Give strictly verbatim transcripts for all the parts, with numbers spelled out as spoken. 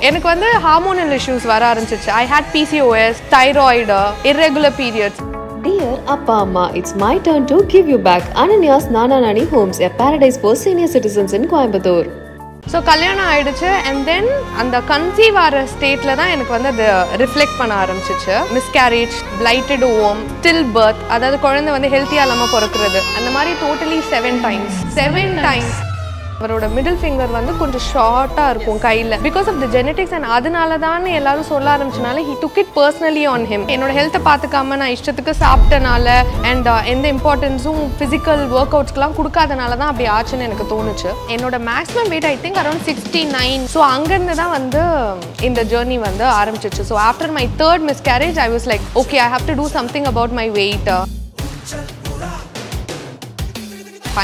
hormonal issues. I had P C O S, thyroid, irregular periods. Dear Appa Amma, it's my turn to give you back Ananya's Nana Nani Homes, a paradise for senior citizens in Coimbatore. So, Kalyana aiduchu, and then and the conceive state la dhaan enakku vandha reflect panna aarambichu. Miscarriage, blighted ovum, stillbirth, adhaadhu kozhandha vandha healthy ah illama porakkuradhu. And mari totally seven times. Seven times. Our middle finger is short because of the genetics and he took it personally on him. I health and the importance of physical workouts. My maximum weight I think around sixty-nine. So in the journey. So after my third miscarriage I was like, okay, I have to do something about my weight.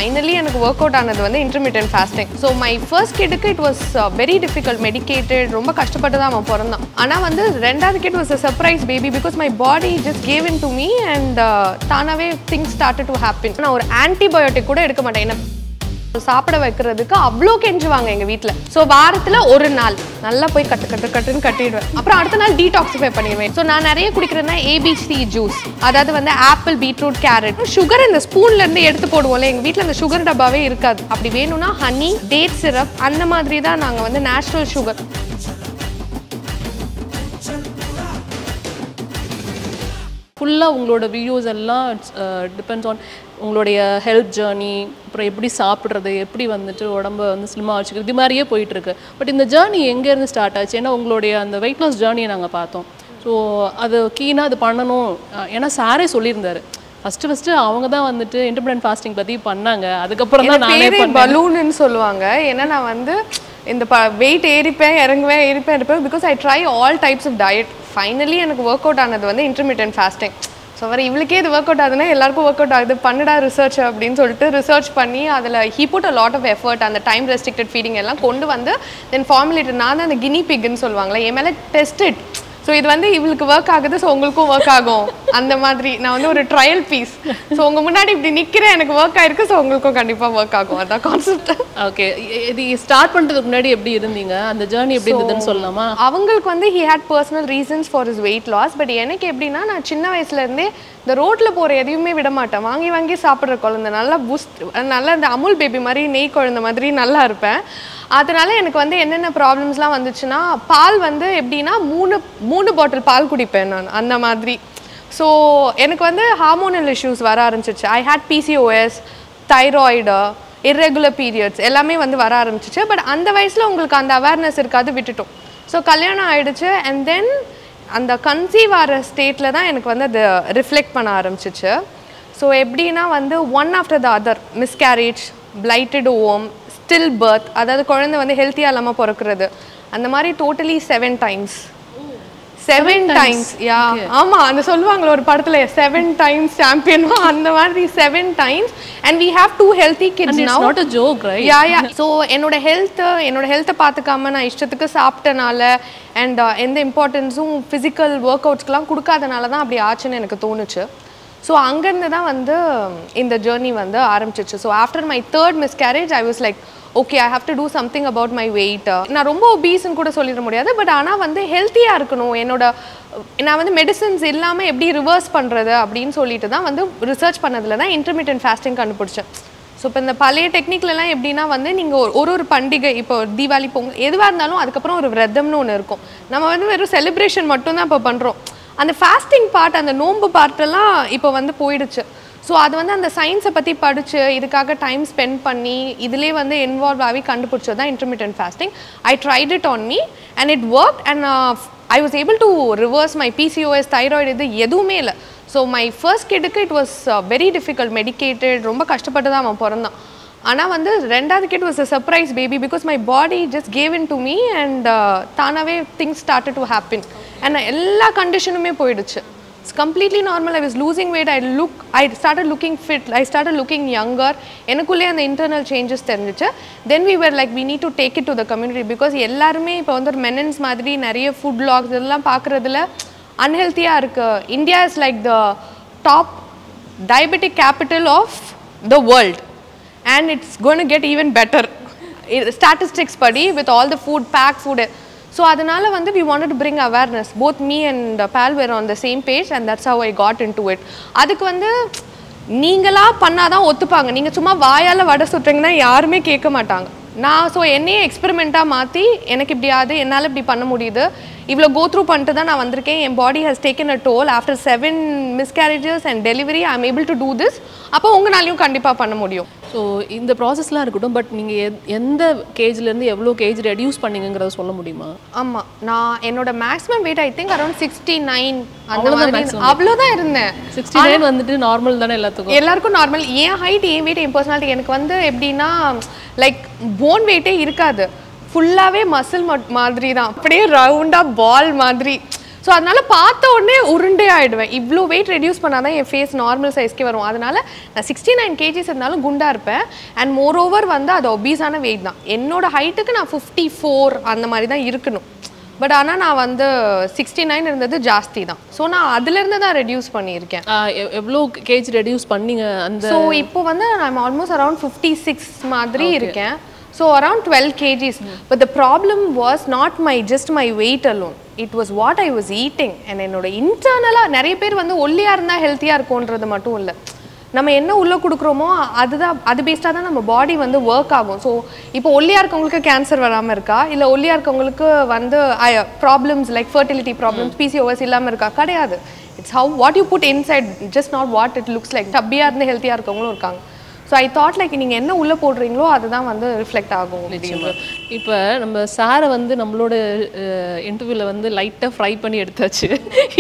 Finally, I workout another intermittent fasting. So my first kid, it was very difficult, medicated, romba kashtapattadha amma porandha. Ana vandu rendavad kid was a surprise baby because my body just gave in to me and tanave things started to happen. Na or antibiotic kuda edukka mattena. சாப்பிட வைக்கிறதுக்கு அவ்ளோ கெஞ்சுவாங்க எங்க வீட்ல. So வாரத்துல ஒரு நாள் நல்லா போய் கட்டு கட்டு கட்டுன்னு கட்டிடுவேன். அப்புறம் அடுத்த நாள் டீடாக்ஸிஃபை பண்ணிடுவேன். சோ நான் நிறைய குடிக்குறேன்னா A B C juice. அதாவது வந்து ஆப்பிள், பீட்ரூட், கேரட், sugar இந்த ஸ்பூன்ல இருந்து எடுத்து போடுவோம்ல. எங்க வீட்ல அந்த sugar டப்பாவே இருக்காது. அப்படி வேணும்னா honey, date syrup அந்த மாதிரி தான் நாங்க வந்து natural sugar. Fulla ungaloda videos alla depends on ungaloda health journey apra eppadi saapidradhu eppadi vandu odamba vandu slim ah vechikku idu mariye poi irukku but in the journey enga irund start aachu ena ungaloda and weight loss journey naanga paathom so adu keena adu pannano ena sare sollirundar first first avanga da vandu intermittent fasting pathi pannanga adukapram da naane pannanga balloon nu solluvaanga ena na vandu inda weight eripen iranguven eripen irupen because I try all types of diet. Finally, I work out on intermittent fasting. So, if you work out, everyone work out, do research, research panni, he put a lot of effort and the time-restricted feeding, then formulated, I'm the guinea pig, test it. So, if you work out, so you will work out. That's a trial piece. So, if you work out, so you will work out. That's the concept. Okay. If you start from the journey, he had personal reasons for his weight loss. But I was like, I was like, the road la pore ediyume vida maata vaangi vaangi saapidra kolanda nalla boost nalla and amul baby mari nei kolanda madri nalla irpen adanaley enakku vande enna enna problems la vanduchuna paal vande epdina three three bottle paal kudipen naan andha madri so enakku vande hormonal issues vara aarambichu. I had P C O S, thyroid, irregular periods ellame vande vara aarambichu but andha vayasla ungalku andha awareness irukadu vittutom so kalyana aiduchu and then and the conceive state la dhaan enakku vandha reflect panna aarambichu so eppdina vandu one after the other miscarriage, blighted ovum, stillbirth adhaadhu kozhandha vandu healthy ah illama porakkuradhu andha mari totally seven times seven times yeah ama andha solluvaangala oru padathile seven times champion va andha mari seven times and we have two healthy kids and now and it's not a joke, right? Yeah yeah so enoda health enoda health paathukama na ishtathukku saaptanala and end importance um physical workouts kala kudukadanaala dhaan apdi aachana enakku thonuchu so anga irundha dhaan vandu in the journey vandu aarambichu so after my third miscarriage I was like, okay, I have to do something about my weight. Na romba obese nu kuda solidra mudiyadhu but ana vande healthy ah irukano enoda na vande medicines illama eppadi reverse pandradhu appdin solittu da vande research pannadhila da intermittent fasting kandupidichu. So ipo indha palaya technique la ella eppdina vande neenga oru oru pandiga ipo Diwali pongal edhuva irundhalum adukapram oru vradham nu one irukum nama vande veru celebration mattum da ipo pandrom and the fasting part and the nombu part la ipo vande poiduchu. So adu vandu and science pathi padichu idukaga time spend panni idile vandu involve avi kandupidichadha intermittent fasting. I tried it on me and it worked and uh, I was able to reverse my P C O S, thyroid idu eduvume illa. So my first kid it was uh, very difficult, medicated, romba kashtapattadha amma porandha. Ana vandu rendavad kid was a surprise baby because my body just gave in to me and tanave uh, things started to happen and ella conditionume poiduchu. It's completely normal. I was losing weight. I look. I started looking fit. I started looking younger. Enakulle and the internal changes therinjichu. Then we were like, we need to take it to the community because ellarume ipo ondar menens madri nariya food blogs idella paakradhilla unhealthy ah irukku. India is like the top diabetic capital of the world and it's going to get even better. Statistics padi with all the food pack food. So adanala vandu we wanted to bring awareness. Both me and Pal were on the same page, and that's how I got into it. Adukku vandu neengala pannada ottupanga, neenga summa vaayala vada sutringna yarume kekka maatanga. Now, so any experiment maati enak ipdi adu ennala ipdi panna mudiyudhu ivlo go through pannittu da na vandiruken. My body has taken a toll after seven miscarriages and delivery. I am able to do this. Appo ungalaaliyum kandipa panna mudiyum. So in the process la irukudum, but neenga endha cage la irundhu evlo cage reduce panninga ngra solla mudiyuma? Amma na enoda maximum weight I think around sixty-nine andha mari avlodha irundhen. sixty-nine vandu normal dana ellarkum ellarkum normal. Ye height ye weight ye personality enakku vandu epdina like bone weight eh irukadu, fullave muscle madri dhaan, apdiye round ah ball madri. So adnala paatha odne urunde aiduven. Ivlo weight reduce panada en face normal size ku varum. Adnala na sixty-nine kilograms irundhalum gunda irpen, and moreover vanda adu obese ana weight dhaan. Ennoda height ku na fifty-four andha mari dhaan iruknu, but ana na vanda sixty-nine irundhathu ಜಾಸ್ತಿ dhaan. So na adile irundha da reduce pannirken. Evlo kg reduce panninga andha? So ipo vanda I am almost around fifty-six madri irken. So around twelve kilograms. Mm. But the problem was not my just my weight alone. It was what I was eating. And என்னோட இன்டர்னலா நிறைய பேர் வந்து ஒல்லியா இருந்தா ஹெல்தியா இருக்கும்ன்றது மட்டும் இல்ல, நம்ம என்ன உள்ள குடுக்குறோமோ அதுதான் அது பேஸ்டா தான் நம்ம பாடி வந்து வர்க் ஆகும். ஸோ இப்போ ஒல்லியா இருக்கவங்களுக்கு கேன்சர் வராமல் இருக்கா, இல்லை ஒல்லியா இருக்கவங்களுக்கு வந்து problems like fertility problems PCOS இல்லாமல் இருக்கா? கிடையாது. It's how what you put inside, just not what it looks like. டப்பியாக இருந்து ஹெல்த்தியாக இருக்கவங்களும் இருக்காங்க. ஸோ ஐ தாட் லைக் நீங்கள் என்ன உள்ளே போடுறீங்களோ அதுதான் வந்து ரிஃப்ளெக்ட் ஆகும். இப்போ நம்ம சாரை வந்து நம்மளோட இன்டர்வியூவில் வந்து லைட்டாக ஃப்ரை பண்ணி எடுத்தாச்சு.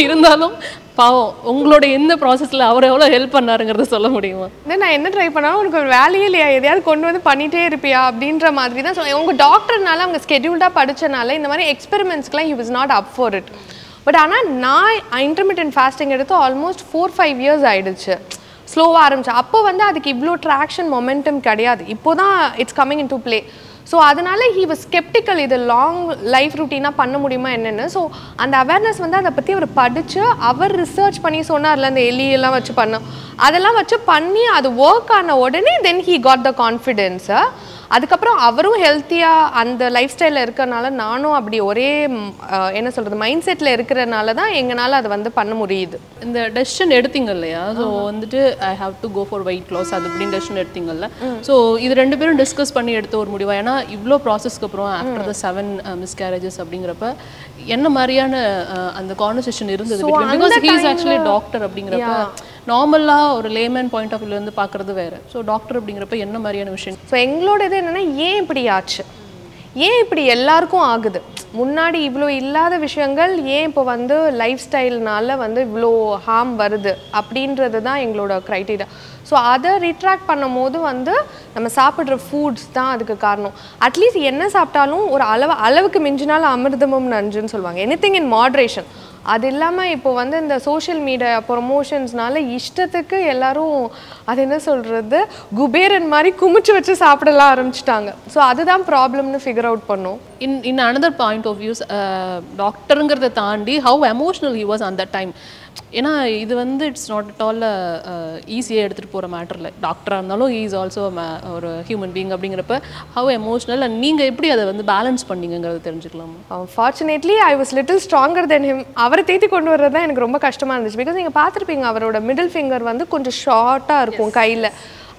இருந்தாலும் பாவம் உங்களோட எந்த ப்ராசஸில் அவர் எவ்வளோ ஹெல்ப் பண்ணாருங்கிறத சொல்ல முடியுமா? தென் நான் என்ன ட்ரை பண்ணாலும் உனக்கு ஒரு வேலையே இல்லையா, எதையாவது கொண்டு வந்து பண்ணிகிட்டே இருப்பியா அப்படின்ற மாதிரி தான் சொல்லுவேன். உங்கள் டாக்டர்னால அவங்க ஸ்கெடியூல்டாக படித்தனால இந்த மாதிரி எக்ஸ்பெரிமெண்ட்ஸ்க்குலாம் he was not up for it. But ஆனால் நான் இன்டர்மிட்டன்ட் ஃபாஸ்டிங் எடுத்து ஆல்மோஸ்ட் ஃபோர் ஃபைவ் இயர்ஸ் ஆகிடுச்சு. ஸ்லோவாக ஆரம்பிச்சு அப்போ வந்து அதுக்கு இவ்வளோ ட்ராக்ஷன் மொமெண்டம் கிடையாது, இப்போ தான் it's coming in to play. So அதனால் ஹி வாஸ் ஸ்கெப்டிக்கல், இது லாங் லைஃப் ருட்டீனாக பண்ண முடியுமா என்னென்னு. ஸோ அந்த அவேர்னஸ் வந்து அதை பற்றி அவர் படித்து அவர் ரிசர்ச் பண்ணி சொன்னார்ல, அந்த எலியெல்லாம் வச்சு பண்ண அதெல்லாம் வச்சு பண்ணி அது ஒர்க் ஆன உடனே தென் ஹி காட் த கான்ஃபிடென்ஸை. அதுக்கப்புறம் அவரும் ஹெல்த்தியாக அந்த லைஃப் ஸ்டைலில் இருக்கிறனால நானும் அப்படி ஒரே என்ன சொல்கிறது மைண்ட் செட்டில் இருக்கிறனால தான் எங்களால் அதை வந்து பண்ண முடியுது. இந்த டெசிஷன் எடுத்தீங்க இல்லையா, ஸோ வந்துட்டு I have to go for weight loss அது அப்படின்னு டெசிஷன் எடுத்தீங்கல்ல, ஸோ இது ரெண்டு பேரும் டிஸ்கஸ் பண்ணி எடுத்த ஒரு முடிவாக? ஏன்னா இவ்வளோ ப்ராசஸ்க்கு அப்புறம் ஆஃப்டர் த செவன் மிஸ்கேரேஜஸ் அப்படிங்கிறப்ப என்ன மாதிரியான அந்த கான்வர்சேஷன் இருந்தது? Because he is actually doctor அப்படிங்கிறப்ப நார்மலாக ஒரு லேமன் பாயிண்ட் ஆஃப் வியூலேருந்து பார்க்குறது வேறு, ஸோ டாக்டர் அப்படிங்கிறப்ப என்ன மாதிரியான விஷயம்? ஸோ எங்களோட இது என்னென்னா, ஏன் இப்படி ஆச்சு, ஏன் இப்படி எல்லாருக்கும் ஆகுது, முன்னாடி இவ்வளோ இல்லாத விஷயங்கள் ஏன் இப்போ வந்து லைஃப் ஸ்டைல்னால வந்து இவ்வளோ ஹார்ம் வருது அப்படின்றது தான் எங்களோட க்ரைட்டீரியா. ஸோ அதை ரீட்ராக்ட் பண்ணும் போது வந்து நம்ம சாப்பிட்ற ஃபுட்ஸ் தான் அதுக்கு காரணம். அட்லீஸ்ட் என்ன சாப்பிட்டாலும் ஒரு அளவு அளவுக்கு மிஞ்சினாலும் அமிர்தமும் நஞ்சுன்னு சொல்லுவாங்க. Anything in moderation. அது இல்லாமல் இப்போ வந்து இந்த சோஷியல் மீடியா ப்ரொமோஷன்ஸ்னால இஷ்டத்துக்கு எல்லாரும் அது என்ன சொல்கிறது குபேரன் மாதிரி குமிச்சு வச்சு சாப்பிடலாம் ஆரம்பிச்சிட்டாங்க. ஸோ அதுதான் ப்ராப்ளம்னு ஃபிகர் அவுட் பண்ணோம். In in another point of views டாக்டருங்கிறத தாண்டி ஹவு எமோஷ்னல் ஹி வாஸ் அந்த டைம். ஏன்னா இது வந்து இட்ஸ் நாட் அட் ஆல் ஈஸியாக எடுத்துகிட்டு போகிற மேட்டரில், டாக்டராக இருந்தாலும் ஹீ இஸ் ஆல்சோ ஒரு ஹியூமன் பீயிங் அப்படிங்கிறப்ப ஹவு எமோஷ்னல் அண்ட் நீங்கள் எப்படி அதை வந்து பேலன்ஸ் பண்ணிங்கிறத தெரிஞ்சுக்கலாமா? Unfortunately I was little stronger than him. அவரை தேத்தி கொண்டு வர்றது தான் எனக்கு ரொம்ப கஷ்டமாக இருந்துச்சு. பிகாஸ் நீங்கள் பார்த்துருப்பீங்க அவரோட மிடில் ஃபிங்கர் வந்து கொஞ்சம் ஷார்ட்டாக இருக்கும் கையில்.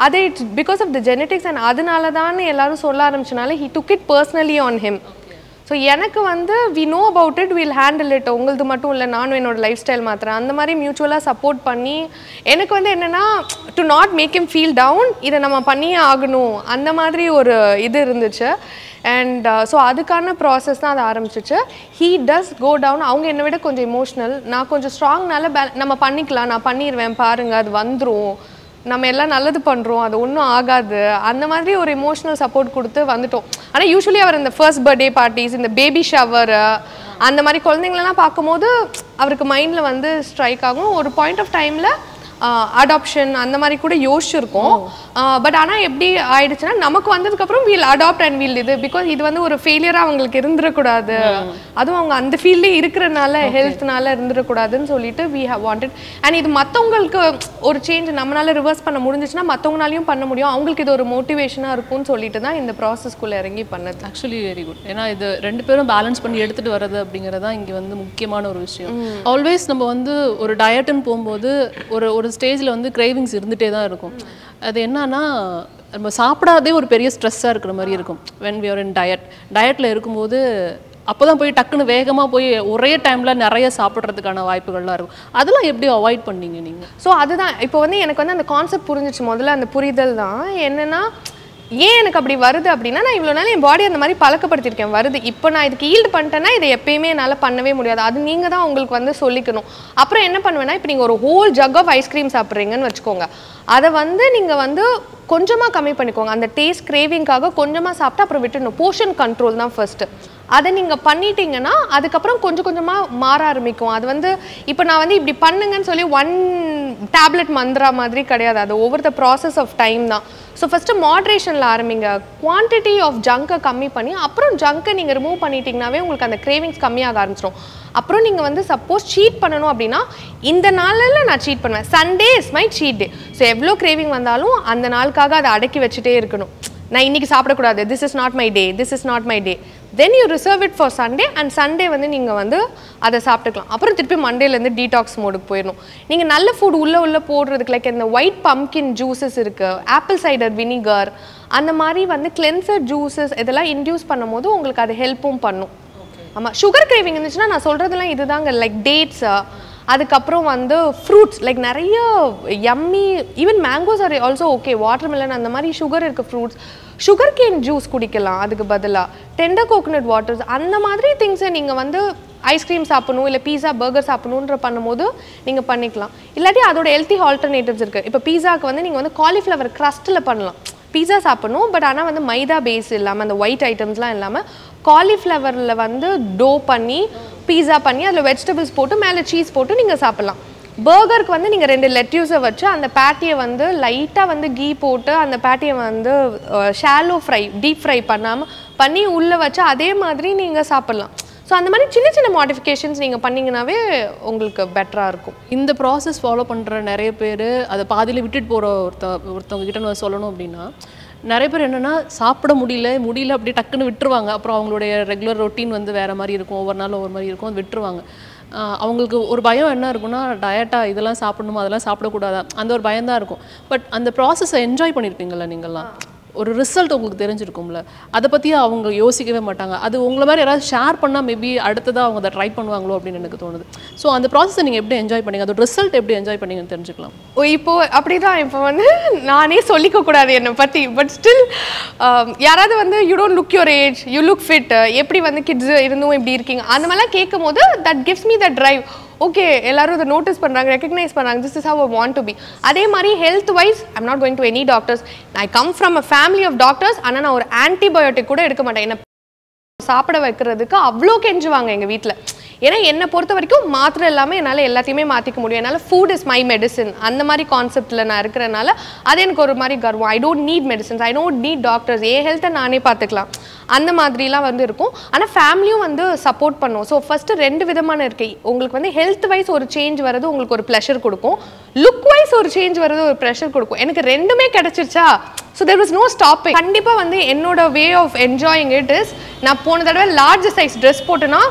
அதே it's because of the genetics and அதனால தான் எல்லாரும் சொல்ல ஆரம்பிச்சனால he took it personally on him. So எனக்கு வந்து we know about it, will handle it. உங்களது மட்டும் இல்லை, நானும் என்னோடய லைஃப் ஸ்டைல் மாத்திரேன் அந்த மாதிரி மியூச்சுவலாக சப்போர்ட் பண்ணி எனக்கு வந்து என்னென்னா to not make him feel down, இதை நம்ம பண்ணியே ஆகணும் அந்த மாதிரி ஒரு இது இருந்துச்சு. அண்ட் ஸோ அதுக்கான ப்ராசஸ் தான் அது ஆரம்பிச்சிச்சு. He does go down. அவங்க என்னை விட கொஞ்சம் இமோஷ்னல், நான் கொஞ்சம் ஸ்ட்ராங்னால பே நம்ம பண்ணிக்கலாம், நான் பண்ணிடுவேன் பாருங்கள் அது வந்துடும், நம்ம எல்லாம் நல்லது பண்ணுறோம் அது ஒன்றும் ஆகாது அந்த மாதிரி ஒரு இமோஷனல் சப்போர்ட் கொடுத்து வந்துட்டோம். ஆனால் யூஸ்வலி அவர் இந்த ஃபர்ஸ்ட் பர்த்டே பார்ட்டிஸ் இந்த பேபி ஷவர் அந்த மாதிரி குழந்தைங்களெல்லாம் பார்க்கும்போது அவருக்கு மைண்டில் வந்து ஸ்ட்ரைக் ஆகும். ஒரு பாயிண்ட் ஆஃப் டைமில் uh, adoption and the mari kuda yoshirukom but ana eppdi aiduchna namakku vandadukaprom we'll adopt and we'll do because idu vandu oru failure ah avangalukku irundirakoodadu adu avanga and field la irukranaala health naala irundirakoodadu nu solittu we have wanted and idu mathavangalukku oru change nammanaala reverse panna mudinjuchna mathavangaliyum panna mudiyum avangalukku idu oru motivation ah irukum nu solittu da indha process ku irangi pannad actually very good ena idu rendu perum balance panni edutittu varadu abingiradha inge vandu mukkiyamaana oru vishayam always namba vandu oru diet nu pogumbodhu oru oru stage la vandu cravings irundite da irukum அது என்னன்னா நம்ம சாப்பிடாதே ஒரு பெரிய ஸ்ட்ரெஸ்ஸா இருக்குற மாதிரி இருக்கும் when we are in diet டயட்ல இருக்கும்போது அப்பதான் போய் டக்குனு வேகமா போய் ஒரே டைம்ல நிறைய சாப்பிடுறதுக்கான வாய்ப்புகள்லாம் இருக்கும் அதெல்லாம் எப்படி அவாய்ட் பண்ணீங்க நீங்க சோ அதுதான் இப்போ வந்து எனக்கு வந்து அந்த கான்செப்ட் புரிஞ்சிச்சு முதல்ல அந்த புரிதல் தான் என்னன்னா ஏன் எனக்கு அப்படி வருது அப்படினா நான் இவ்வளவு நாள் என் பாடி அந்த மாதிரி பழக்கப்படுத்தி இருக்கேன் வருது இப்போ நான் இதுக்கு ஈல்ட் பண்ணிட்டேனா இத எப்பயுமே என்னால பண்ணவே முடியாது அது நீங்க தான் உங்களுக்கு வந்து சொல்லிக்கணும் அப்புறம் என்ன பண்ணுவேனா இப்போ நீங்க ஒரு ஹோல் ஜக் ஆஃப் ஐஸ்கிரீம் சாப்பிடுறீங்கன்னு வெச்சுக்கோங்க அத வந்து நீங்க வந்து கொஞ்சமா கம்மி பண்ணிக்கோங்க அந்த டேஸ்ட் கிரேவிங்காக கொஞ்சமா சாப்பிட்டு அப்புறம் விட்டுணும் போஷன் கண்ட்ரோல் தான் ஃபர்ஸ்ட் அத நீங்க பண்ணிட்டீங்கனா அதுக்கு அப்புறம் கொஞ்சம் கொஞ்சமா மாற ஆரம்பிக்கும் அது வந்து இப்போ நான் வந்து இப்படி பண்ணுங்கன்னு சொல்லி one tablet மந்திரா மாதிரி கிடையாது அது over the process of time தான் so first moderation la aarambiga quantity of junk கம்மி பண்ணி அப்புறம் junk நீங்க remove பண்ணிட்டீங்கனாவே உங்களுக்கு அந்த cravings கம்மியாக ஆரம்பிச்சிரும் அப்புறம் நீங்க வந்து suppose cheat பண்ணனும் அப்படினா இந்த நாள்ல நான் cheat பண்ணுவேன் sunday is my cheat day so எவ்ளோ craving வந்தாலும் அந்த நாளுக்காக அதை அடக்கி வச்சிட்டே இருக்கணும் நான் இன்னைக்கு சாப்பிட கூடாது this is not my day this is not my day then you reserve it for sunday and sunday வந்து நீங்க வந்து அத சாப்பிட்டுக்கலாம் அப்புறம் திருப்பி monday ல இருந்து detox mode க்கு போயிரணும் நீங்க நல்ல ஃபுட் உள்ள உள்ள போடுறதுக்கு like இந்த white pumpkin juices இருக்கு apple cider vinegar அந்த மாதிரி வந்து cleanser juices இதெல்லாம் induce பண்ணும்போது உங்களுக்கு அது ஹெல்ப்பும் பண்ணும் ஆமா sugar craving இருந்துச்சுனா நான் சொல்றதெல்லாம் இதுதாங்க like dates அதுக்கு அப்புறம் வந்து fruits like நிறைய yummy even mangoes are also okay watermelon அந்த மாதிரி sugar இருக்க fruits sugar cane juice குடிக்கலாம் அதுக்கு பதிலா tender coconut waters அந்த மாதிரி things நீங்க வந்து ஐஸ்கிரீம் சாப்பிடணும் இல்ல பீஸா 버கர் சாப்பிடணும்ன்ற பண்ணும்போது நீங்க பண்ணிக்கலாம் இல்லாட்டி அதோட ஹெல்தி ஆல்டர்னேட்டிவ்ஸ் இருக்கு இப்ப பீஸாக்கு வந்து நீங்க வந்து காலிஃப்ளவர் crustல பண்ணலாம் பீஸா சாப்பிடணும் பட் ஆனா வந்து மைதா பேஸ் இல்லாம அந்த white ஐட்டம்ஸ்லாம் இல்லாம காலிஃப்ளவர்ல வந்து டோ பண்ணி pizza பண்ணி அதுல vegetables போட்டு மேல cheese போட்டு நீங்க சாப்பிடலாம் burgerக்கு வந்து நீங்க ரெண்டு lettuce வச்சு அந்த patty வந்து லைட்டா வந்து ghee போட்டு அந்த patty வந்து shallow fry deep fry பண்ணாம பண்ணி உள்ள வச்சு அதே மாதிரி நீங்க சாப்பிடலாம் சோ அந்த மாதிரி சின்ன சின்ன மாடிஃபிகேஷன்ஸ் நீங்க பண்ணீங்கனாவே உங்களுக்கு பெட்டரா இருக்கும் இந்த process follow பண்ற நிறைய பேர் அத பாதியில விட்டுட்டு போற ஒருத்தவங்க கிட்ட நான் சொல்லணும் அப்படினா நிறைய பேர் என்னன்னா சாப்பிட முடியல முடியல அப்படியே டக்குன்னு விட்டுருவாங்க அப்புறம் அவங்களுடைய ரெகுலர் ரொட்டீன் வந்து வேற மாதிரி இருக்கும் ஒவ்வொரு நாள் ஒவ்வொரு மாதிரி இருக்கும் விட்டுருவாங்க அவங்களுக்கு ஒரு பயம் என்ன இருக்கும்னா டயட்டா இதெல்லாம் சாப்பிடணுமா அதெல்லாம் சாப்பிட கூடாதா அந்த ஒரு பயம் தான் இருக்கும் பட் அந்த process-ஐ என்ஜாய் பண்ணிருப்பீங்கல நீங்கலாம் ஒரு ரிசல்ட் உங்களுக்கு தெரிஞ்சிருக்கும்ல அத பத்தி அவங்க யோசிக்கவே மாட்டாங்க அது உங்கள மாதிரி யாராவது ஷேர் பண்ணா மேபி அடுத்ததா அவங்க அத ட்ரை பண்ணுவாங்களோ அப்படினு எனக்கு தோணுது சோ அந்த process நீங்க எப்படி என்ஜாய் பண்ணீங்க அதோட ரிசல்ட் எப்படி என்ஜாய் பண்ணீங்கன்னு தெரிஞ்சுக்கலாம் ஓ இப்போ அப்படிதான் இப்போ வந்து நானே சொல்லிக்க கூடாது என்ன பத்தி பட் ஸ்டில் யாராவது வந்து you don't look your age you look fit எப்படி வந்து kids இருந்தும் இப்படி இருக்கீங்க அந்த மாதிரி கேக்கும்போது that gives me that drive okay எல்லாரும் இத நோட்டீஸ் பண்றாங்க ரெகக்னைஸ் பண்றாங்க this is how I want to be அதே மாதிரி health wise I am not going to any doctors I come from a family of doctors ஆனா நான் ஒரு antibiotic கூட எடுக்க மாட்டேன் என்ன சாப்பிட வைக்கிறதுக்கு அவ்ளோ கெஞ்சுவாங்க எங்க வீட்ல ஏனா என்ன பொறுத்த வரைக்கும் மாத்திரை எல்லாமே என்னால எல்லாத்தையுமே மாத்திக்க முடியும் என்னால food is my medicine அந்த மாதிரி கான்செப்ட்ல நான் இருக்கறனால அது எனக்கு ஒரு மாதிரி கர்வம் I don't need medicines I don't need doctors ஏ ஹெல்த் நானே பாத்துக்கலாம் அந்த மாதிரிலாம் வந்து இருக்கும் ஆனா ஃபேமிலியும் வந்து சப்போர்ட் பண்ணுவோம் சோ ஃபர்ஸ்ட் ரெண்டு விதமான இருக்கு உங்களுக்கு வந்து ஹெல்த் வைஸ் ஒரு சேஞ்ச் வரது உங்களுக்கு ஒரு ப்ளஷர் கொடுக்கும் லுக் வைஸ் ஒரு சேஞ்ச் வரது ஒரு ப்ளஷர் கொடுக்கும் எனக்கு ரெண்டுமே கிடைச்சிருச்சா so there was no stopping கண்டிப்பா வந்து என்னோட way of enjoying it is நான் போன தடவை large size dress போட்டேனா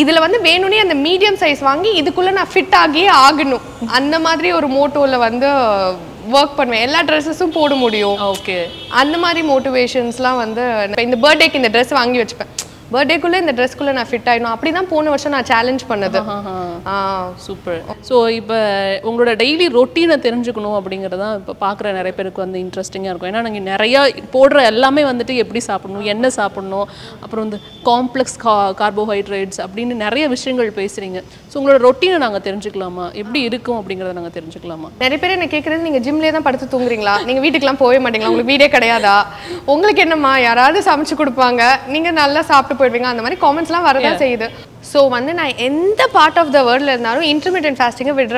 இதுல வந்து வேணுனே அந்த மீடியம் சைஸ் வாங்கி இதுக்குள்ள நான் ஃபிட் ஆகியே ஆகணும் அந்த மாதிரி ஒரு மோட்டோல வந்து வர்க் பண்ணுவேன் எல்லா Dresses-உம் போட முடியும் ஓகே அந்த மாதிரி மோட்டிவேஷன்ஸ்லாம் வந்து இந்த பர்த்டேக்கு இந்த Dress வாங்கி வச்சிப்பேன் பர்த்டேக்குள்ள இந்த Dress-குள்ள நான் ஃபிட் ஆயினோம் அப்படி தான் போன வருஷம் நான் சேலஞ்ச் பண்ணது ஆ சூப்பர் சோ இப்போ உங்களோட டெய்லி ரொட்டீனை தெரிஞ்சுக்கணும் அப்படிங்கறது தான் இப்ப பார்க்குற நிறைய பேருக்கு வந்து இன்ட்ரஸ்டிங்கா இருக்கும் ஏன்னா நீங்க நிறைய போடுற எல்லாமே வந்துட்டு எப்படி சாப்பிடணும் என்ன சாப்பிடணும் அப்புறம் இந்த காம்ப்ளெக்ஸ் கார்போஹைட்ரேட்ஸ் அப்படின்னு நிறைய விஷயங்கள் பேசுறீங்க சோ உங்களோட ரொட்டீனை நாங்க தெரிஞ்சுக்கலாமா எப்படி இருக்கும் அப்படிங்கறத நாங்க தெரிஞ்சுக்கலாமா நிறைய பேர் என்ன கேக்குறது நீங்க ஜிம்லயே தான் படுத்து தூங்குறீங்களா நீங்க வீட்டுக்குலாம் போவே மாட்டீங்களா உங்களுக்கு வீடே கிடையாதா உங்களுக்கு என்னமா யாராவது சமைச்சு கொடுப்பாங்க நீங்க நல்லா சாப்பிட்டு yeah. So one day, in the part of the world intermittent fasting. So you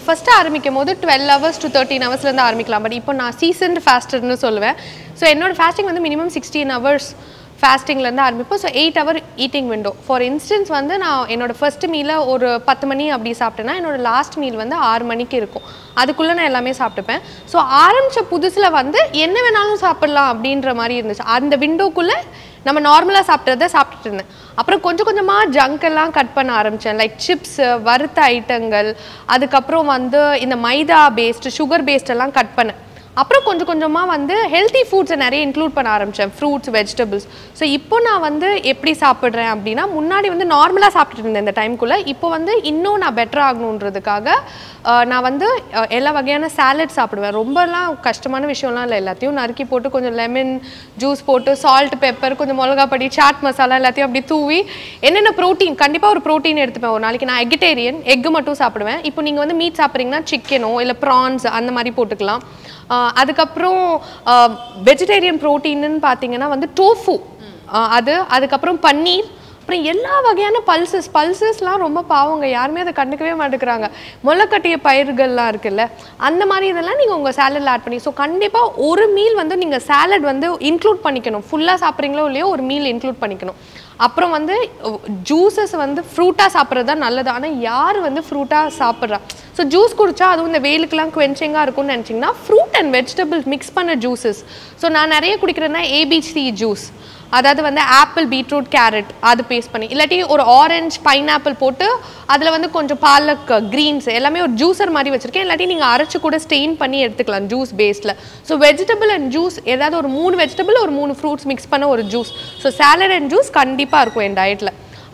first twelve hours to thirteen hours, but now I am seasoned faster. So ennod fasting is minimum sixteen hours. Fasting so eight hour eating window. For instance, vandha na enoda first meal oru ten mani abadi saaptena enoda last meal vandha six manikku irukum. Adukulla na ellame saaptupen. So aarambicha pudusula vandha enna venaalum saapidala abindra mari irundhuchu. And window kulla nama normala saaptradha saaptittirundhen. Appo konja konjama junk ella cut panna aarambichen like chips, varutha itemgal, adukaprom vandha indha maida based, sugar based ella cut panna. Then healthy foods include fruits, vegetables. So now I am eating normal time. Now I am better. I am salad. I am lemon juice, salt, pepper, chaat masala. I am protein. I am protein. I am vegetarian. I am eating meat. I am chicken or prawns. Uh, uh, vegetarian protein tofu, uh, that's paneer, pulses, pulses la romba paavanga yarume adha kannukave maatkranga molakattiya pairgal la irukilla andha mari idella neenga unga salad la add panni so kandipa oru meal vandu neenga salad vandu include panikanum full ah saapringa illaya oru meal include panikanum appo vandu juices vandu fruit ah saapradha nalladhu ana yaar vandu fruit ah saapradra so juice kudicha adhu indha veilukku la quenching ah irukum nenichinga fruit and vegetables mix panna juices so na nariya kudikirana A B C juice. That is apple, beetroot, carrot. That is paste pani. Orange, pineapple potu. Adala konjam palak, greens. Ellame or juicer mari vechirukken. Illati neenga arachu kuda stain panni eduthikalam juice based la. So vegetable and juice edavadhu or moon vegetable or moon fruits mix panna or juice. So salad and juice kandipa irukum en diet la.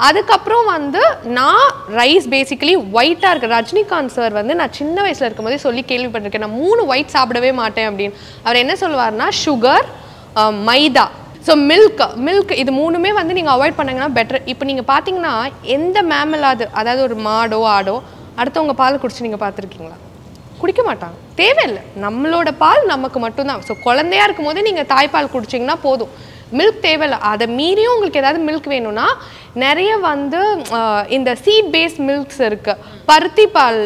அதுக்கப்புறம் வந்து நான் rice basically white ஆ இருக்கு. Rajinikanth sir வந்து நான் சின்ன வயசுல இருக்கும்போது சொல்லி கேள்விப்பட்டிருக்கேன். நான் மூணு white சாப்பிடவே மாட்டேன் அப்படினு. அவர் என்ன சொல்வார்னா sugar, maida. So milk, milk. This three vandu neenga avoid pannanga better. Ipo neenga pathina endha mammal adu adhaadu or maado aado aduthavanga paal kudichu neenga paathirukingala kudikka maatanga thevai illa nammaloda paal namakku mattum dhaan. So kolandaiya irukumbodhu neenga thai paal kudichingna podum milk thevai illa adha meeriyum ungalku edhavadhu milk venumna nariya vandu indha seed based milks irukku paruthi paal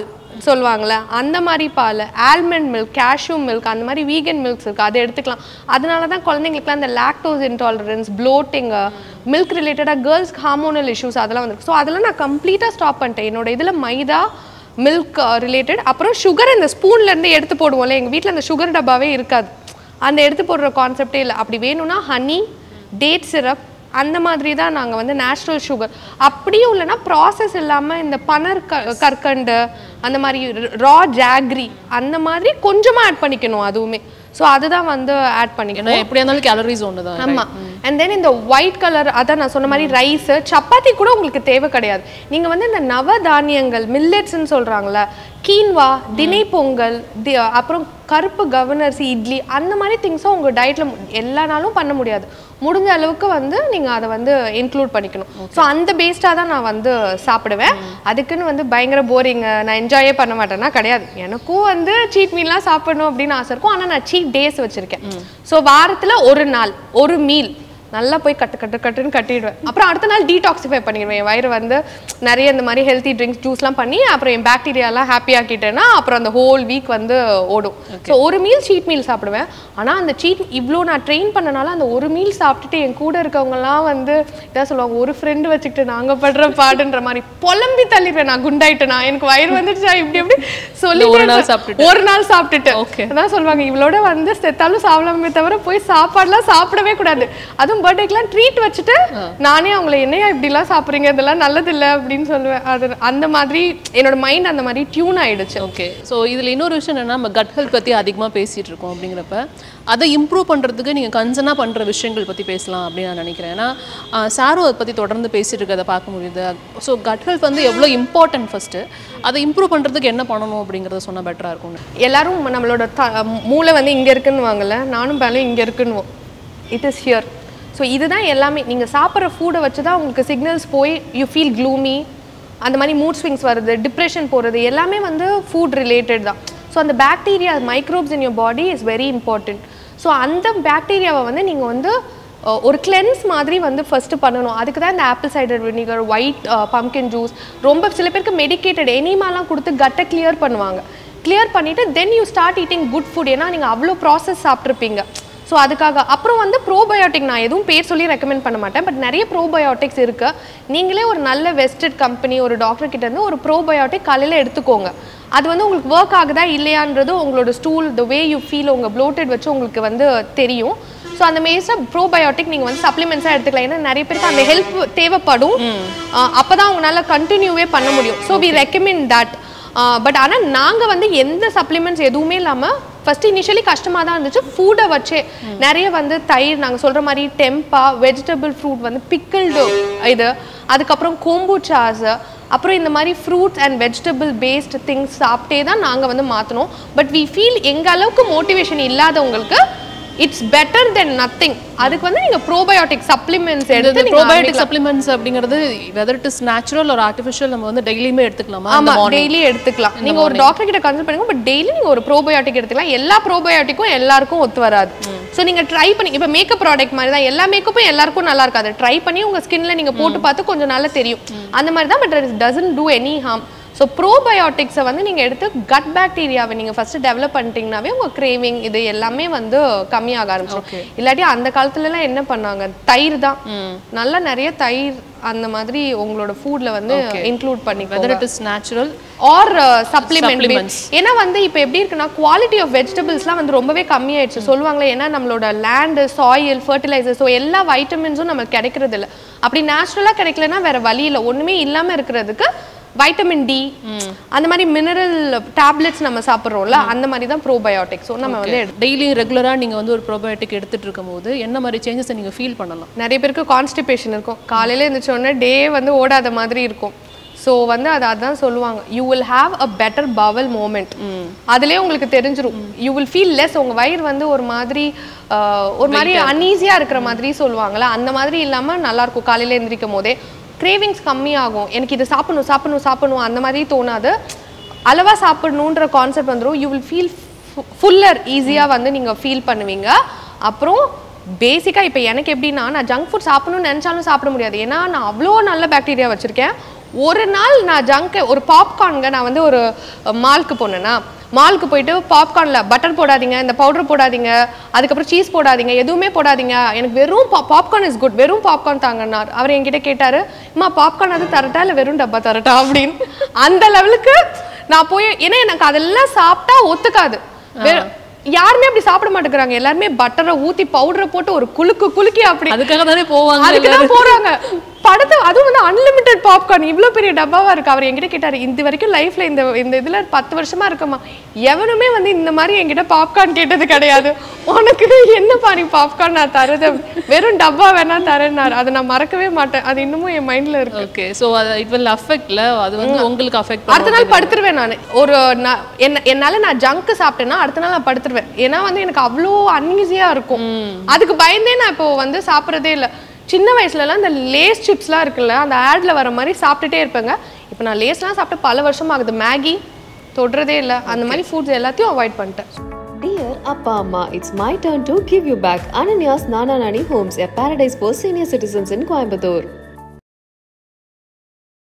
solvangala, andamari paal, almond milk, cashew milk, andamari vegan milks irukku adha eduthukalam. Adanalada dhaan kolandaigalukku the lactose intolerance, bloating, milk related girls hormonal issues adala vandirukku. So adala na complete stop panniten. Enoda idhula maida milk related appuram sugar and the spoon la irundhu eduthu poduvom. Enga veetla and sugar dabbave irukadu. And eduthu podra concept illa. Appadi venumna honey, date syrup அந்த மாதிரி தான் நாங்க வந்து natural sugar அப்படியே இல்லனா process இல்லாம இந்த பனர் கற்கண்டு அந்த மாதிரி raw jaggery அந்த மாதிரி கொஞ்சமா ஆட் பண்ணிக்கணும் அதுவுமே so அதுதான் வந்து ஆட் பண்ணிக்கணும் எப்படி இருந்தாலும் கலோரிஸ் ஒண்ணு தான் ஆமா and then இந்த white color அத நான் சொன்ன மாதிரி ரைஸ் சப்பாத்தி கூட உங்களுக்கு தேவை கிடையாது நீங்க வந்து இந்த நவதானியங்கள் millets ன்னு சொல்றாங்கல quinoa தினை பொங்கல் அப்புறம் கருப்பு கவர்னர்ஸ் இட்லி அந்த மாதிரி things உங்க டயட்ல எல்லா நாளும் பண்ண முடியாது முடிஞ்ச அளவுக்கு வந்து நீங்க அத வந்து இன்க்ளூட் பண்ணிக்கணும் சோ அந்த பேஸ்டா தான் நான் வந்து சாப்பிடுவேன் அதுக்குன்னு வந்து பயங்கர போரிங் நான் என்ஜாயே பண்ண மாட்டேனா கிடையாது எனக்கு வந்து சீட் மீல்லாம் சாப்பிடணும் அப்படின ஆசை இருக்கும் ஆனா நான் சீட் டேஸ் வச்சிருக்கேன் சோ வாரத்துல ஒரு நாள் ஒரு மீல் நல்லா போய் கட்ட கட்ட கட்டன்னு கட்டிடுவேன் அப்புறம் அடுத்த நாள் டீடாக்ஸிஃபை பண்ணிடுவேன் வயிறு வந்து நிறைய இந்த மாதிரி ஹெல்தி ட்ரிங்க்ஸ் ஜூஸ்லாம் பண்ணி அப்புறம் என் பாக்டீரியா எல்லாம் ஹாப்பி ஆக்கிட்டேனா அப்புறம் அந்த ஹோல் வீக் வந்து ஓடும் சோ ஒரு மீல் சீட் மீல் சாப்பிடுவேன் ஆனா அந்த சீட் இவ்ளோ நான் ட்ரெயின் பண்ணனால அந்த ஒரு மீல் சாப்பிட்டுட்டு என் கூட இருக்கவங்க எல்லாம் வந்து இத சொல்வாங்க ஒரு friend வச்சிட்டு நாங்க படுற பாடுன்ற மாதிரி பொலம்பி தள்ளிடுவேன் நான் குண்டாயிட்டேனா எனக்கு வயிறு வந்துச்சா இப்படி இப்படி சொல்லி ஒரு நாள் சாப்பிட்டுட்டு ஒரு நாள் சாப்பிட்டுட்டு ஓகே அதான் சொல்வாங்க இவ்ளோட வந்து செத்தாலும் சாவலாமே தவிர போய் சாப்பாடுலாம் சாப்பிடவே கூடாது அது But I can treat what it is. Nani Angla, I did last suffering at the Naladilla, Din Solve, and the Madri in her mind and the Marie tune. Okay. So either innovation and I'm a gut health pathi Adigma pace it recommending repair. Other improve under the gunning, concern up under Vishangal Pati Pesla, Abdina Nanicrana, Saro Pati Totan the pace it together park with the so gut health and the Evo important first. Other improve under the Genda Pono bring the Sona better. Yelarum and a lot of Mula and the Ingerkan Wangala, Nan Bali Ingerkan. It is here. So this is எல்லாமே நீங்க சாப்பிற food வச்சு தான் உங்களுக்கு signals போய் you feel gloomy அந்த மாதிரி mood swings வருது depression போறது எல்லாமே வந்து food related தான் so அந்த bacteria microbes in your body is very important so அந்த bacteria வந்து நீங்க வந்து ஒரு cleanse மாதிரி வந்து ஃபர்ஸ்ட் பண்ணனும். அதுக்கு தான் இந்த apple cider vinegar, white uh, pumpkin juice ரொம்ப சில பேருக்கு medicated எனிமாலாம் கொடுத்து கட்ட clear பண்ணுவாங்க. Clear பண்ணிட்டு then you start eating good food. ஏனா நீங்க அவ்ளோ process சாப்பிட்டுப்பீங்க. So அதுக்காக அப்புறம் வந்து probiotic நான் எதுவும் பேர் சொல்லி recommend பண்ண மாட்டேன். பட் நிறைய probiotics இருக்கு. நீங்களே ஒரு நல்ல vested company ஒரு டாக்டர் கிட்ட இருந்து ஒரு probiotic காலையில எடுத்துக்கோங்க. அது வந்து உங்களுக்கு work ஆகுதா இல்லையான்றது உங்களோட stool the way you feel உங்க bloated வச்சு உங்களுக்கு வந்து தெரியும். So அந்த மேசா probiotic நீங்க வந்து சப்ளிமெண்ட்ஸா எடுத்துக்கலாம். ஏன்னா நிறைய பேருக்கு அந்த ஹெல்ப் தேவைப்படும். அப்பதான் உங்களால கண்டினியூவே பண்ண முடியும். So we recommend that. But ஆனா நாங்க வந்து எந்த சப்ளிமெண்ட்ஸ் எதுவுமே இல்லாம first initially கஷ்டமா தான் இருந்துச்சு. ஃபுட் வச்சே நிறைய வந்து தயிர் நாங்க சொல்ற மாதிரி டெம்பா வெஜிடபிள் fruit வந்து pickled இது அதுக்கு அப்புறம் கோம்பூச்சாஸ் அப்புறம் இந்த மாதிரி fruits and vegetable based things சாப்பிட்டே தான் நாங்க வந்து மாத்துறோம். பட் we feel எங்க அளவுக்கு motivation இல்லாதவங்களுக்கு it's better than nothing. அதுக்கு வந்து நீங்க probiotic supplements எடுத்து probiotic supplements அப்படிங்கிறது whether it is natural or artificial நம்ம வந்து டெய்லிமே எடுத்துக்கலாமா? ஆமா டெய்லி எடுத்துக்கலாம். நீங்க ஒரு டாக்டர் கிட்ட கன்சல்ட் பண்ணுங்க. பட் டெய்லி நீங்க ஒரு probiotic எடுத்துக்கலாம். எல்லா probioticக்கும் எல்லாருக்கும் ஒத்து வராது. சோ நீங்க ட்ரை பண்ணி இப்ப மேக்கப் ப்ராடக்ட் மாதிரி தான் எல்லா மேக்கப்பும் எல்லாருக்கும் நல்லா இருக்காது. ட்ரை பண்ணி உங்க ஸ்கின்ல நீங்க போட்டு பார்த்து கொஞ்சம் நல்லா தெரியும். அந்த மாதிரி தான் but it doesn't do any harm. So probiotics வந்து நீங்க எடுத்து gut bacteria நீங்க first develop பண்ணிட்டீங்கனாவே உங்க craving இது எல்லாமே வந்து கம்மியாக ஆரம்பிச்சிடும். இல்லாட்டி அந்த காலத்துல எல்லாம் என்ன பண்ணாங்க? தயிர் தான். நல்ல நிறைய தயிர் அந்த மாதிரி உங்களோட ஃபுட்ல வந்து இன்க்ளூட் பண்ணிக்கோங்க. Whether it is natural or supplements. ஏனா வந்து இப்போ எப்படி இருக்குன்னா குவாலிட்டி ஆஃப் வெஜிடபிள்ஸ்லாம் வந்து ரொம்பவே கம்மி ஆயிடுச்சு. சொல்வாங்களே ஏனா நம்மளோட லேண்ட், soil, fertilizer சோ எல்லா வைட்டமின்ஸும் நமக்கு கிடைக்கிறது இல்ல. அப்படி நேச்சுரலா கிடைக்கலனா வேற வழி இல்ல. ஒண்ணுமே இல்லாம இருக்குறதுக்கு vitamin D அந்த மாதிரி மினரல் டேப்லெட்ஸ் நம்ம சாப்பிடுறோம்ல அந்த மாதிரி தான் probiotics. சோ நம்ம வந்து டெய்லி ரெகுலரா நீங்க வந்து ஒரு probiotic எடுத்துட்டு இருக்கும்போது என்ன மாதிரி changes நீங்க ஃபீல் பண்ணலாம்? நிறைய பேருக்கு constipation இருக்கும். காலையில எந்திச்ச உடனே டே வந்து ஓடாத மாதிரி இருக்கும். சோ வந்து அது அதான் சொல்லுவாங்க you will have a better bowel movement. அதுலயே உங்களுக்கு தெரிஞ்சிரும் you will feel less. உங்க வயிறு வந்து ஒரு மாதிரி ஒரு மாதிரி uneasy-ஆ இருக்கிற மாதிரி சொல்வாங்கல அந்த மாதிரி இல்லாம நல்லா இருக்கும். காலையில எந்திரிக்கும்போதே cravings கம்மியாகும். எனக்கு இது சாப்பிடணும் சாப்பிடணும் சாப்பிடணும் அந்த மாதிரி தோணாது. அளவா சாப்பிடணுன்ற கான்செப்ட் வந்துரும். யூ வில் ஃபீல் ஃபுல்லர் ஈஸியாக வந்து நீங்கள் ஃபீல் பண்ணுவீங்க. அப்புறம் பேசிக்காக இப்போ எனக்கு எப்படின்னா நான் ஜங்க் ஃபுட் சாப்பிடணும்னு நினச்சாலும் சாப்பிட முடியாது. ஏன்னா நான் அவ்வளோ நல்ல பாக்டீரியா வச்சுருக்கேன். ஒரு நாள் நான் ஜங்க் ஒரு பாப்கார்னுங்க நான் வந்து ஒரு மாலுக்கு போனேன்னா மாலுக்கு போயிட்டு பாப்கார்னில் பட்டர் போடாதீங்க, இந்த பவுடர் போடாதீங்க, அதுக்கப்புறம் சீஸ் போடாதீங்க, எதுவுமே போடாதீங்க, எனக்கு வெறும் பா பாப்கார்ன் இஸ் குட் வெறும் பாப்கார்ன் தாங்கன்னார். அவர் என்கிட்ட கேட்டார் அம்மா பாப்கார்ன் அது தரட்டா இல்லை வெறும் டப்பா தரட்டா அப்படின்னு. அந்த லெவலுக்கு நான் போய் ஏன்னா எனக்கு அதெல்லாம் சாப்பிட்டா ஒத்துக்காது. யாருமே அப்படி சாப்பிட மாட்டேங்கிறாங்க. எல்லாருமே பட்டரை ஊற்றி பவுடரை போட்டு ஒரு குலுக்கு குலுக்கி அப்படி அதுக்காக தானே போவாங்க. அதுக்கு தான் போகிறாங்க படத்தை. அதுவும் வந்து அன்லிமிட்டெட் பாப்கார்ன் இவ்வளோ பெரிய டப்பாவாக இருக்குது. அவர் என்கிட்ட கேட்டார் இது வரைக்கும் லைஃப்பில் இந்த இந்த இதில் பத்து வருஷமாக இருக்குமா எவனுமே வந்து இந்த மாதிரி என்கிட்ட பாப்கார்ன் கேட்டது கிடையாது. உனக்கு என்ன பாரு பாப்கார்ன் நான் தரது வெறும் டப்பா வேணா தரேன்னாரு. அதை நான் மறக்கவே மாட்டேன். அது இன்னமும் என் மைண்டில் இருக்குது. ஓகே ஸோ அது இட் வில் அஃபெக்டில் அது வந்து உங்களுக்கு அஃபெக்ட். அடுத்த நாள் படுத்துருவேன் நான். ஒரு நான் என்ன என்னால் நான் ஜங்க்கு சாப்பிட்டேன்னா அடுத்த நாள் நான் படுத்துருவேன். ஏன்னா வந்து எனக்கு அவ்வளோ அன்ஈஸியாக இருக்கும். அதுக்கு பயந்தே நான் இப்போ வந்து சாப்பிட்றதே இல்லை. சின்ன வயசுலலாம் இந்த லேஸ் சிப்ஸ்லாம் இருக்குல்ல அந்த ஆடில் வர மாதிரி சாப்பிட்டுட்டே இருப்பேங்க. இப்போ நான் லேஸ்லாம் சாப்பிட்டு பல வருஷம் ஆகுது. மேகி தொடுறதே இல்லை. அந்த மாதிரி ஃபுட்ஸ் எல்லாத்தையும் அவாய்ட் பண்ணிட்டேன். Dear Appa Amma, it's my turn to give you back Ananya's Nana Nani Homes, a paradise for senior citizens in Coimbatore.